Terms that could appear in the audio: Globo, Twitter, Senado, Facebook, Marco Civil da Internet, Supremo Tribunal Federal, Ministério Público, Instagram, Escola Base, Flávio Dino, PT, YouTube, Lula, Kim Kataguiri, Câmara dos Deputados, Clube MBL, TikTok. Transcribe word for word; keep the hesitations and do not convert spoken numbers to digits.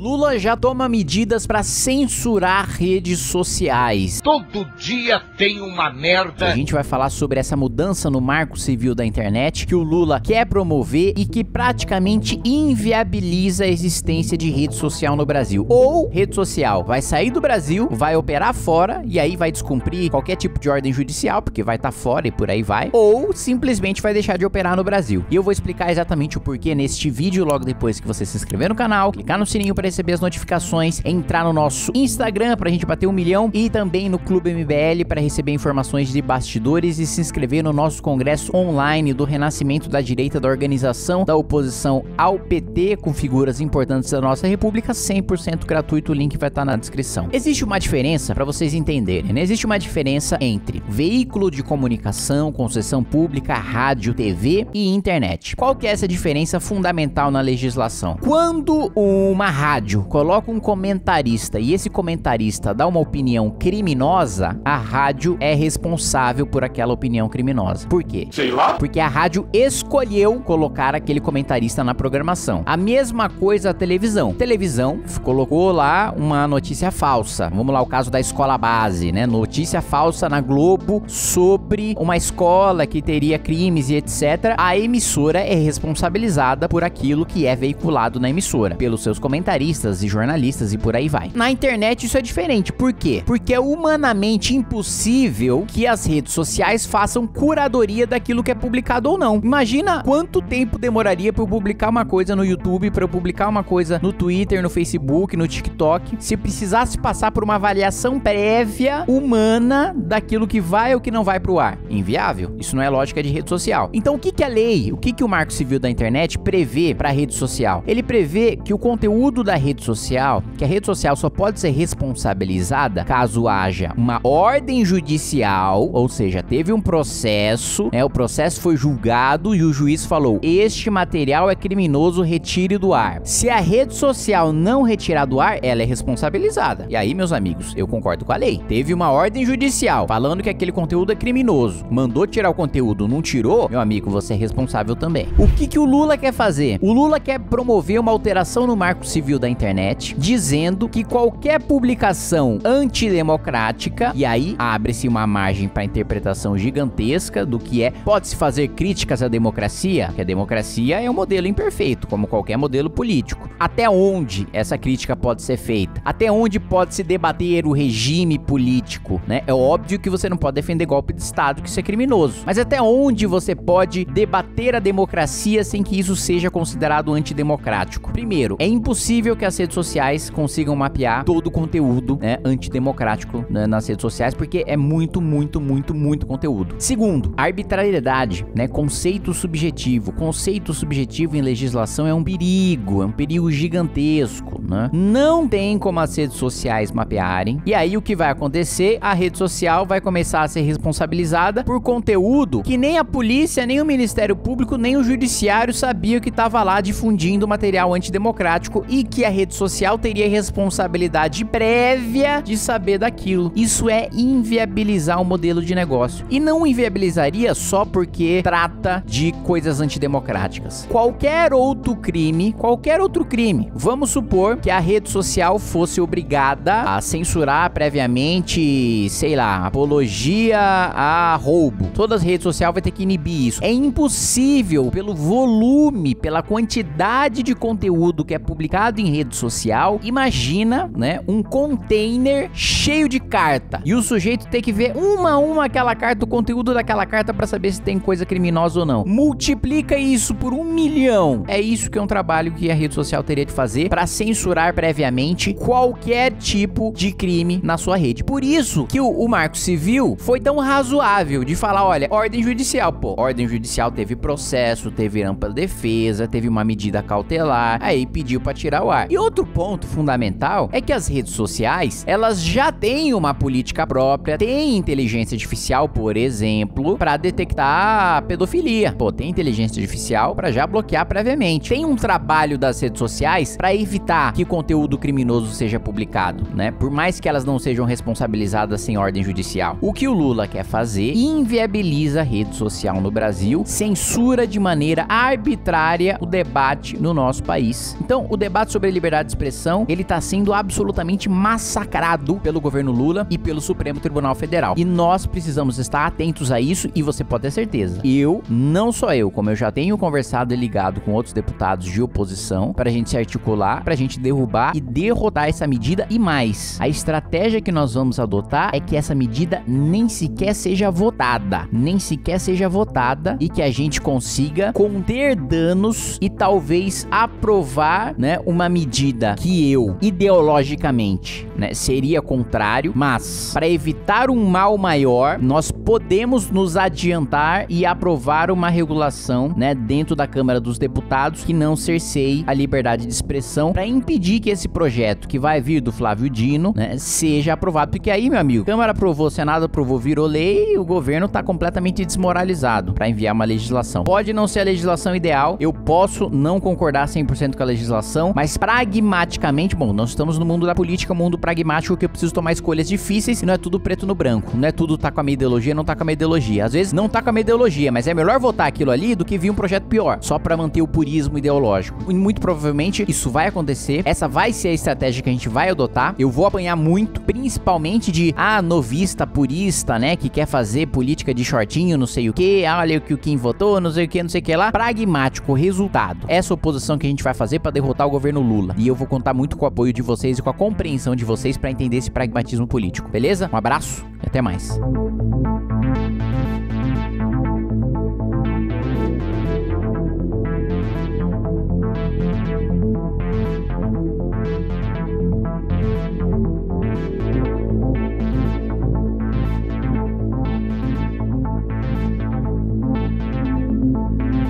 Lula já toma medidas para censurar redes sociais. Todo dia tem uma merda. A gente vai falar sobre essa mudança no Marco Civil da Internet que o Lula quer promover e que praticamente inviabiliza a existência de rede social no Brasil. Ou rede social vai sair do Brasil, vai operar fora e aí vai descumprir qualquer tipo de ordem judicial, porque vai estar fora e por aí vai. Ou simplesmente vai deixar de operar no Brasil. E eu vou explicar exatamente o porquê neste vídeo, logo depois que você se inscrever no canal, clicar no sininho para receber as notificações, entrar no nosso Instagram pra gente bater um milhão e também no Clube M B L para receber informações de bastidores e se inscrever no nosso congresso online do renascimento da direita, da organização da oposição ao P T com figuras importantes da nossa república, cem por cento gratuito, o link vai estar na descrição. Existe uma diferença para vocês entenderem, né? Existe uma diferença entre veículo de comunicação, concessão pública, rádio, T V e internet. Qual que é essa diferença fundamental na legislação? Quando uma rádio Rádio, coloca um comentarista e esse comentarista dá uma opinião criminosa, a rádio é responsável por aquela opinião criminosa. Por quê? Sei lá. Porque a rádio escolheu colocar aquele comentarista na programação. A mesma coisa a televisão. A televisão colocou lá uma notícia falsa. Vamos lá, o caso da Escola Base, né? Notícia falsa na Globo sobre uma escola que teria crimes e etcétera. A emissora é responsabilizada por aquilo que é veiculado na emissora, pelos seus comentaristas e jornalistas e por aí vai. Na internet isso é diferente. Por quê? Porque é humanamente impossível que as redes sociais façam curadoria daquilo que é publicado ou não. Imagina quanto tempo demoraria para eu publicar uma coisa no YouTube, para eu publicar uma coisa no Twitter, no Facebook, no TikTok, se precisasse passar por uma avaliação prévia humana daquilo que vai ou que não vai para o ar. Inviável. Isso não é lógica de rede social. Então o que que a lei, o que que o Marco Civil da Internet prevê para a rede social? Ele prevê que o conteúdo da da rede social, que a rede social só pode ser responsabilizada caso haja uma ordem judicial, ou seja, teve um processo, né, o processo foi julgado e o juiz falou, este material é criminoso, retire do ar. Se a rede social não retirar do ar, ela é responsabilizada. E aí, meus amigos, eu concordo com a lei. Teve uma ordem judicial falando que aquele conteúdo é criminoso, mandou tirar o conteúdo, não tirou, meu amigo, você é responsável também. O que que o Lula quer fazer? O Lula quer promover uma alteração no Marco Civil da Internet, dizendo que qualquer publicação antidemocrática, e aí abre-se uma margem para interpretação gigantesca do que é, pode-se fazer críticas à democracia, que a democracia é um modelo imperfeito, como qualquer modelo político. Até onde essa crítica pode ser feita? Até onde pode-se debater o regime político, né? É óbvio que você não pode defender golpe de Estado, que isso é criminoso, mas até onde você pode debater a democracia sem que isso seja considerado antidemocrático? Primeiro, é impossível que as redes sociais consigam mapear todo o conteúdo, né, antidemocrático, né, nas redes sociais, porque é muito, muito, muito, muito conteúdo. Segundo, arbitrariedade, né, conceito subjetivo. Conceito subjetivo em legislação é um perigo, é um perigo gigantesco, né? Não tem como as redes sociais mapearem, e aí o que vai acontecer? A rede social vai começar a ser responsabilizada por conteúdo que nem a polícia, nem o Ministério Público, nem o judiciário sabia que estava lá difundindo material antidemocrático e que a rede social teria responsabilidade prévia de saber daquilo. Isso é inviabilizar o modelo de negócio. E não inviabilizaria só porque trata de coisas antidemocráticas. Qualquer outro crime, qualquer outro crime, vamos supor que a rede social fosse obrigada a censurar previamente, sei lá, apologia a roubo. Toda a rede social vai ter que inibir isso. É impossível pelo volume, pela quantidade de conteúdo que é publicado em rede social, imagina, né, um container cheio de carta, e o sujeito tem que ver uma a uma aquela carta, o conteúdo daquela carta para saber se tem coisa criminosa ou não. Multiplica isso por um milhão. É isso que é um trabalho que a rede social teria de fazer para censurar previamente qualquer tipo de crime na sua rede. Por isso que o, o Marco Civil foi tão razoável de falar, olha, ordem judicial, pô, ordem judicial teve processo, teve ampla defesa, teve uma medida cautelar, aí pediu para tirar o ar. E outro ponto fundamental é que as redes sociais, elas já têm uma política própria, tem inteligência artificial, por exemplo, para detectar pedofilia. Pô, tem inteligência artificial para já bloquear previamente. Tem um trabalho das redes sociais para evitar que conteúdo criminoso seja publicado, né? Por mais que elas não sejam responsabilizadas sem ordem judicial. O que o Lula quer fazer inviabiliza a rede social no Brasil, censura de maneira arbitrária o debate no nosso país. Então, o debate sobre e liberdade de expressão, ele tá sendo absolutamente massacrado pelo governo Lula e pelo Supremo Tribunal Federal. E nós precisamos estar atentos a isso, e você pode ter certeza. Eu, não só eu, como eu já tenho conversado e ligado com outros deputados de oposição pra gente se articular, pra gente derrubar e derrotar essa medida e mais. A estratégia que nós vamos adotar é que essa medida nem sequer seja votada, nem sequer seja votada e que a gente consiga conter danos e talvez aprovar, né, uma medida que eu, ideologicamente, né, seria contrário, mas para evitar um mal maior, nós podemos nos adiantar e aprovar uma regulação, né, dentro da Câmara dos Deputados que não cerceie a liberdade de expressão para impedir que esse projeto que vai vir do Flávio Dino, né, seja aprovado, porque aí, meu amigo, Câmara aprovou, Senado aprovou, virou lei e o governo tá completamente desmoralizado para enviar uma legislação. Pode não ser a legislação ideal, eu posso não concordar cem por cento com a legislação, mas pragmaticamente, bom, nós estamos no mundo da política, mundo pragmático, que eu preciso tomar escolhas difíceis e não é tudo preto no branco, não é tudo tá com a minha ideologia, não tá com a minha ideologia. Às vezes não tá com a minha ideologia, mas é melhor votar aquilo ali do que vir um projeto pior, só para manter o purismo ideológico. E muito provavelmente isso vai acontecer, essa vai ser a estratégia que a gente vai adotar. Eu vou apanhar muito, principalmente de, ah, novista, purista, né, que quer fazer política de shortinho, não sei o que, ah, olha o que o Kim votou, não sei o que, não sei o que lá. Pragmático, resultado. Essa oposição que a gente vai fazer para derrotar o governo Lula. E eu vou contar muito com o apoio de vocês e com a compreensão de vocês para entender esse pragmatismo político, beleza? Um abraço e até mais.